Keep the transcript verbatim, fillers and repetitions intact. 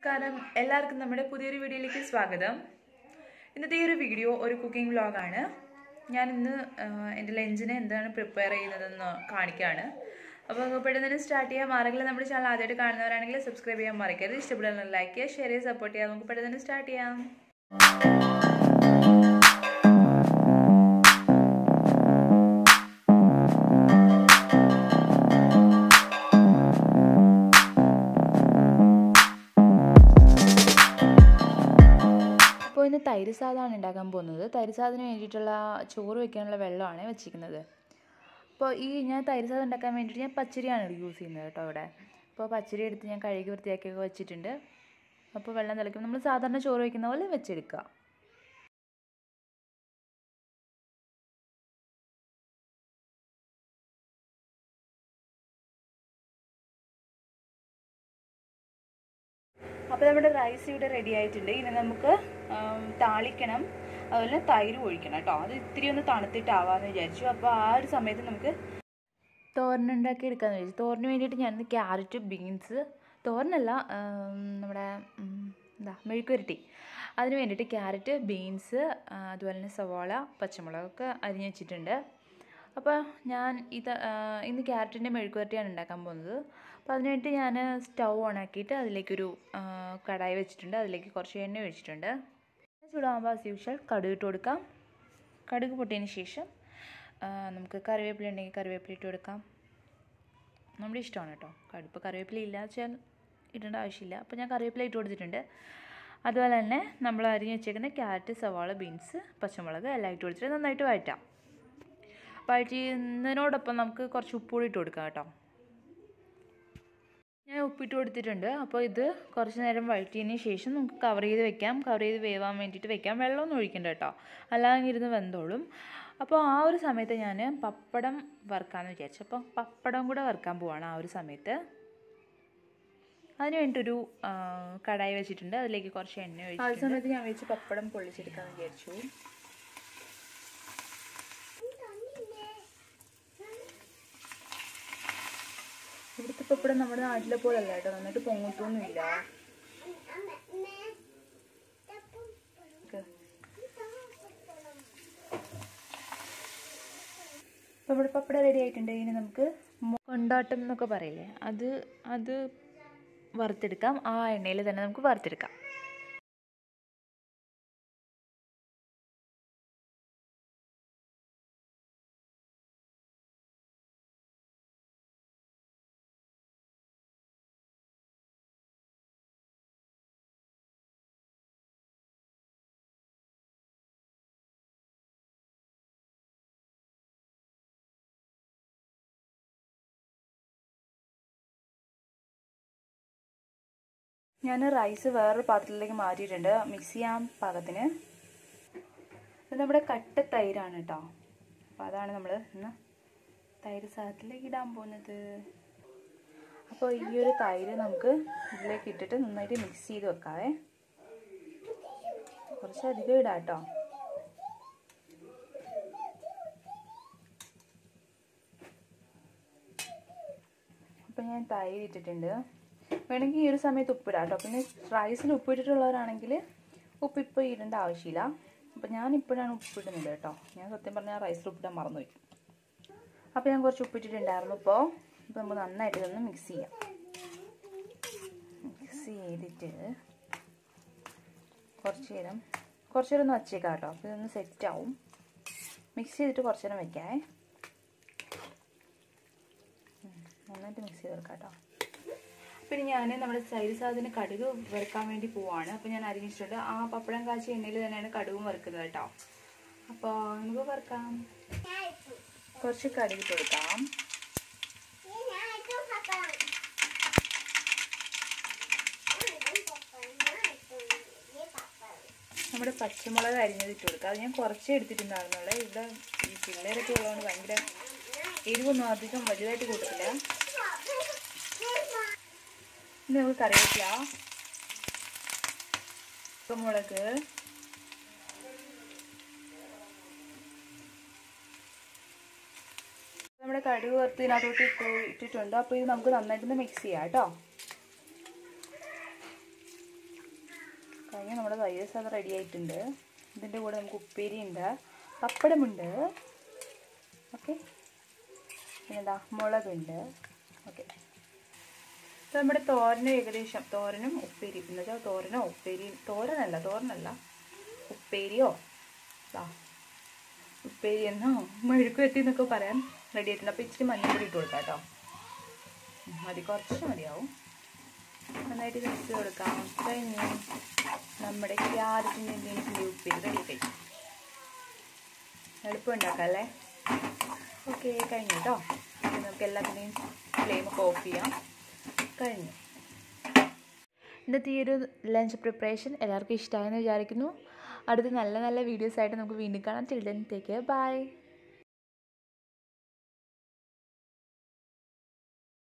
നമസ്കാരം എല്ലാവർക്കും നമ്മുടെ പുതിയൊരു വീഡിയോയിലേക്ക് സ്വാഗതം. ഇന്നത്തെ ഈ ഒരു വീഡിയോ ഒരു കുക്കിംഗ് വ്ലോഗാണ്. ഞാൻ ഇന്ന് എൻ്റെ ലഞ്ചിനെ എന്താണ് പ്രിപ്പയർ ചെയ്യുന്നതെന്ന് കാണിക്കുകയാണ്. അപ്പോൾ പെട്ടെന്ന് സ്റ്റാർട്ട് ചെയ്യാം. ആരെങ്കിലും നമ്മുടെ ചാനൽ ആദ്യമായിട്ട് കാണുന്നവരാണെങ്കിൽ സബ്സ്ക്രൈബ് ചെയ്യാൻ മറക്കരുത്. ഇഷ്ടപ്പെടുന്ന ലൈക്ക് ചെയ്യുക, ഷെയർ ചെയ്യുക, സപ്പോർട്ട് ചെയ്യുക. നമുക്ക് പെട്ടെന്ന് സ്റ്റാർട്ട് ചെയ്യാം. ഇന്ന് തൈര് സാധമാണ് ഉണ്ടാക്കാൻ പോകുന്നത്. തൈര് സാധനം വേണ്ടിയിട്ടുള്ള ചോറ് വയ്ക്കാനുള്ള വെള്ളമാണ് വെച്ചിരിക്കുന്നത്. അപ്പോൾ ഈ ഞാൻ തൈര് സാധനം ഉണ്ടാക്കാൻ വേണ്ടിയിട്ട് ഞാൻ പച്ചരിയാണ് യൂസ് ചെയ്യുന്നത് കേട്ടോ ഇവിടെ. അപ്പോൾ പച്ചരി എടുത്ത് ഞാൻ കഴുകി വൃത്തിയാക്കിയൊക്കെ വെച്ചിട്ടുണ്ട്. അപ്പോൾ വെള്ളം തിളയ്ക്കും. നമ്മൾ സാധാരണ ചോറ് വയ്ക്കുന്ന പോലെ വെച്ചെടുക്കുക. അപ്പോൾ നമ്മുടെ റൈസ് ഇവിടെ റെഡി ആയിട്ടുണ്ട്. ഇനി നമുക്ക് താളിക്കണം, അതുപോലെ തൈര് ഒഴിക്കണം കേട്ടോ. അത് ഇത്തിരി ഒന്ന് തണുത്തിട്ടാവാമെന്ന് വിചാരിച്ചു. അപ്പോൾ ആ ഒരു സമയത്ത് നമുക്ക് തോരനുണ്ടാക്കി എടുക്കാമെന്ന് വിചാരിച്ചു. തോരന് വേണ്ടിയിട്ട് ഞാൻ ക്യാരറ്റ്, ബീൻസ്, തോരനല്ല നമ്മുടെ എന്താ മെഴുക്കുരട്ടി, അതിന് വേണ്ടിയിട്ട് ക്യാരറ്റ്, ബീൻസ്, അതുപോലെ തന്നെ സവാള, പച്ചമുളകൊക്കെ അരിഞ്ഞ് വെച്ചിട്ടുണ്ട്. അപ്പോൾ ഞാൻ ഇത് ഇന്ന് ക്യാരറ്റിൻ്റെ മെഴുക്കുരട്ടിയാണ് ഉണ്ടാക്കാൻ പോകുന്നത്. അപ്പോൾ അതിനായിട്ട് ഞാൻ സ്റ്റൗ ഓണാക്കിയിട്ട് അതിലേക്കൊരു കടായി വെച്ചിട്ടുണ്ട്. അതിലേക്ക് കുറച്ച് എണ്ണ ഒഴിച്ചിട്ടുണ്ട്. ചൂടാകുമ്പോൾ ആസ് യൂഷ്വൽ കടുക് ഇട്ട് കൊടുക്കാം. കടുക് പൊട്ടിയതിന് ശേഷം നമുക്ക് കറിവേപ്പില ഉണ്ടെങ്കിൽ കറിവേപ്പില ഇട്ട് കൊടുക്കാം. നമ്മുടെ ഇഷ്ടമാണ് കേട്ടോ. കടുപ്പ് കറിവേപ്പില ഇല്ല വെച്ചാൽ ഇടേണ്ട ആവശ്യമില്ല. അപ്പോൾ ഞാൻ കറിവേപ്പില ഇട്ട് കൊടുത്തിട്ടുണ്ട്. അതുപോലെ തന്നെ നമ്മൾ അരിഞ്ഞ് വെച്ചേക്കുന്ന ക്യാരറ്റ്, സവാള, ബീൻസ്, പച്ചമുളക് എല്ലാം ഇട്ട് കൊടുത്തിട്ട് നന്നായിട്ട് വഴറ്റാം. വഴറ്റിയതിനോടൊപ്പം നമുക്ക് കുറച്ച് ഉപ്പ് കൂടി ഇട്ട് കൊടുക്കാം കേട്ടോ. ഞാൻ ഉപ്പിട്ട് കൊടുത്തിട്ടുണ്ട്. അപ്പോൾ ഇത് കുറച്ച് നേരം വഴറ്റിയതിന് ശേഷം നമുക്ക് കവർ ചെയ്ത് വെക്കാം. കവർ ചെയ്ത് വേവാൻ വേണ്ടിയിട്ട് വെക്കാം. വെള്ളമൊന്നും ഒഴിക്കണ്ട കേട്ടോ, അല്ലാതെ ഇരുന്ന് വെന്തോളും. അപ്പോൾ ആ ഒരു സമയത്ത് ഞാൻ പപ്പടം വറുക്കാമെന്ന് വിചാരിച്ചു. അപ്പോൾ പപ്പടം കൂടെ വറുക്കാൻ പോവാണ് ആ ഒരു സമയത്ത്. അതിന് വേണ്ടിയിട്ടൊരു കടായി വെച്ചിട്ടുണ്ട്. അതിലേക്ക് കുറച്ച് എണ്ണ ഒഴിച്ചു. ആ ഒരു സമയത്ത് ഞാൻ വെച്ച് പപ്പടം പൊള്ളിച്ചെടുക്കാമെന്ന് വിചാരിച്ചു. ഇവിടുത്തെ പപ്പടം നമ്മുടെ നാട്ടിലെ പോലെ അല്ല കേട്ടോ, നന്നായിട്ട് പൊങ്ങത്തൊന്നുമില്ല. അപ്പോൾ ഇവിടെ പപ്പടം റെഡി ആയിട്ടുണ്ട്. ഇനി നമുക്ക് കൊണ്ടാട്ടം എന്നൊക്കെ പറയില്ലേ, അത് അത് വറുത്തെടുക്കാം. ആ എണ്ണയിൽ തന്നെ നമുക്ക് വറുത്തെടുക്കാം. ഞാൻ റൈസ് വേറൊരു പാത്രത്തിലേക്ക് മാറ്റിയിട്ടുണ്ട് മിക്സ് ചെയ്യാൻ പാകത്തിന്. ഇത് നമ്മുടെ കട്ട തൈരാണ് കേട്ടോ. അപ്പോൾ അതാണ് നമ്മൾ ഇന്ന് തൈര് സാധനത്തിലേക്ക് ഇടാൻ പോകുന്നത്. അപ്പോൾ ഈ ഒരു തൈര് നമുക്ക് ഇതിലേക്ക് ഇട്ടിട്ട് നന്നായിട്ട് മിക്സ് ചെയ്ത് വെക്കാവേ. കുറച്ചധികം ഇടാം കേട്ടോ. അപ്പോൾ ഞാൻ തൈര് ഇട്ടിട്ടുണ്ട്. വേണമെങ്കിൽ ഈ ഒരു സമയത്ത് ഉപ്പിടാം കേട്ടോ. പിന്നെ റൈസിൽ ഉപ്പിട്ടിട്ടുള്ളവരാണെങ്കിൽ ഉപ്പിപ്പോൾ ഇടേണ്ട ആവശ്യമില്ല. അപ്പോൾ ഞാനിപ്പോഴാണ് ഉപ്പിടുന്നത് കേട്ടോ. ഞാൻ സത്യം പറഞ്ഞാൽ റൈസിൽ ഉപ്പിടാൻ മറന്നു വയ്ക്കും. അപ്പോൾ ഞാൻ കുറച്ച് ഉപ്പിട്ടിട്ടുണ്ടായിരുന്നു. ഇപ്പോൾ ഇപ്പോൾ നമുക്ക് നന്നായിട്ട് ഇതൊന്ന് മിക്സ് ചെയ്യാം. മിക്സ് ചെയ്തിട്ട് കുറച്ച് നേരം കുറച്ച് നേരം ഒന്ന് വച്ചേക്കാം കേട്ടോ. അപ്പോൾ ഇതൊന്ന് സെറ്റാവും. മിക്സ് ചെയ്തിട്ട് കുറച്ച് നേരം വയ്ക്കാമേ. നന്നായിട്ട് മിക്സ് ചെയ്ത് വെക്കാം കേട്ടോ. പിന്നെ ഞാൻ നമ്മുടെ തൈര് സാധനം കടുക് വറുക്കാൻ വേണ്ടി പോവാണ്. അപ്പോൾ ഞാൻ അരിഞ്ഞിട്ടുണ്ട്. ആ പപ്പടം കാച്ചി എണ്ണയിൽ തന്നെയാണ് കടുകും വറുക്കുന്നത് കേട്ടോ. അപ്പോൾ നമുക്ക് വറുക്കാം. കുറച്ച് കടുക് കൊടുക്കാം. നമ്മുടെ പച്ചമുളക് അരിഞ്ഞത് ഇട്ട് കൊടുക്കാം. അത് ഞാൻ കുറച്ചേ എടുത്തിട്ടുണ്ടായിരുന്നുള്ളൂ. ഇവിടെ ഈ പിള്ളേരൊക്കെ ഉള്ളതുകൊണ്ട് ഭയങ്കര എരിവൊന്നും അധികം വലുതായിട്ട് കൊടുക്കില്ല. ഇനി നമുക്ക് കറിവേപ്പില, മുളക്, നമ്മുടെ കടുക് വറുത്ത് ഇതിനകത്തോട്ട് ഇട്ട് ഇട്ടിട്ടുണ്ട്. അപ്പോൾ ഇത് നമുക്ക് നന്നായിട്ടൊന്ന് മിക്സ് ചെയ്യാം കേട്ടോ. കഴിഞ്ഞാൽ നമ്മുടെ തൈര് സാധനം റെഡി ആയിട്ടുണ്ട്. ഇതിൻ്റെ കൂടെ നമുക്ക് ഉപ്പേരിയുണ്ട്, പപ്പടമുണ്ട്, ഓക്കെ, പിന്നെന്താ മുളകുണ്ട്, ഓക്കെ. അപ്പോൾ നമ്മുടെ തോരനും ഏകദേശം തോരനും ഉപ്പേരി എന്ന് വെച്ചാൽ തോരനോ ഉപ്പേരി തോരനല്ല തോരനല്ല ഉപ്പേരിയോ ആ ഉപ്പേരി എന്നോ മെഴുക്ക് വെട്ടി എന്നൊക്കെ പറയാൻ റെഡി ആയിട്ടുണ്ട്. അപ്പോൾ ഇച്ചിരി മഞ്ഞപ്പൊടി ഇട്ട് കൊടുക്കാം കേട്ടോ, മതി, കുറച്ച് മതിയാവും. നന്നായിട്ട് മിക്സ് കൊടുക്കാം. കഴിഞ്ഞ് നമ്മുടെ ക്യാരറ്റിൻ്റെ എന്തെങ്കിലും ഉപ്പേരി റെഡി കഴിക്കും, എളുപ്പം ഉണ്ടാക്കാം അല്ലേ. ഓക്കെ കഴിഞ്ഞു കേട്ടോ, നമുക്ക് എല്ലാത്തിനെയും ഫ്ലെയിമൊക്കെ ഓഫ് ചെയ്യാം. കഴിഞ്ഞു ഇന്നത്തെ ഈ ഒരു ലഞ്ച് പ്രിപ്പറേഷൻ. എല്ലാവർക്കും ഇഷ്ടമായെന്ന് വിചാരിക്കുന്നു. അടുത്ത നല്ല നല്ല വീഡിയോസായിട്ട് നമുക്ക് വീണ്ടും കാണാം. Till then take care, by.